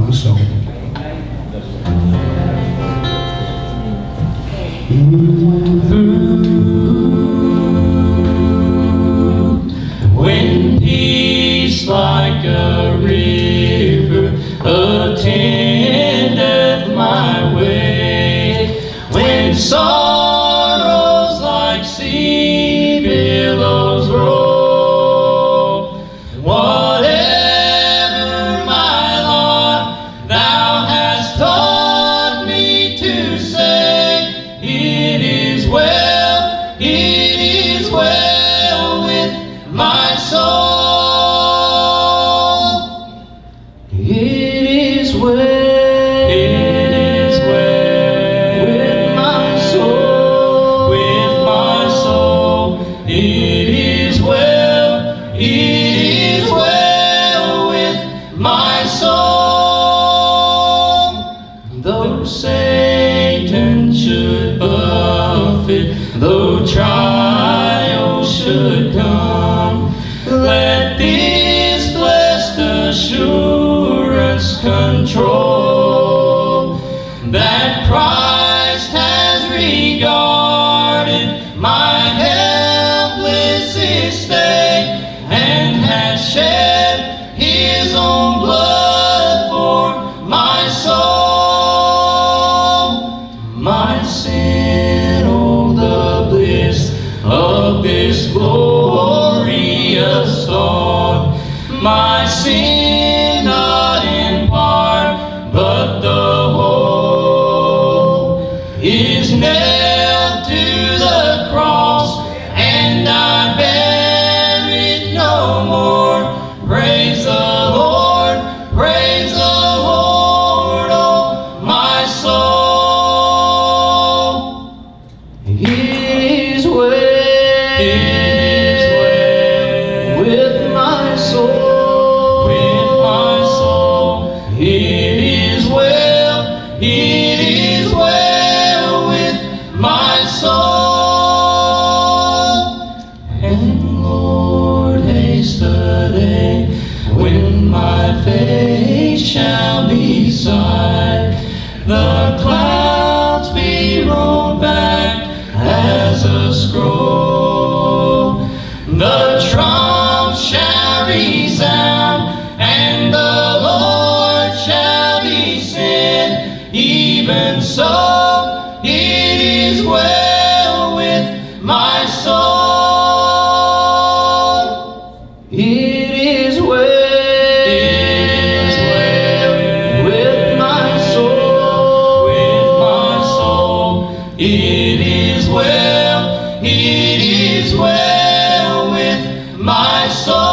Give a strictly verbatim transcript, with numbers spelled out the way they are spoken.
my soul. It went through when peace like a river attended my way, when sorrows like sea billows roll. Whatever my lot thou hast taught me to say, it is well, it is well with my soul. It is well. Though Satan should buffet, though trials should come, let this blessed assurance control that Christ has regarded my helpless estate and has shed his own blood. My sin, oh the bliss of this glorious thought, my sin not in part, but the whole, is nailed to the cross, and I bear it no more. Praise the Lord, praise the Lord, oh my soul. It is well, it is well with my soul, with my soul. It is well, it is well with my soul. And Lord, haste the day when my face shall be sight, the clouds be rolled back as a scroll, the trump shall resound, and the Lord shall be sent. Even so, it is well with my soul. It is well, it is well with my soul, with my soul. It is well, it is well with my soul.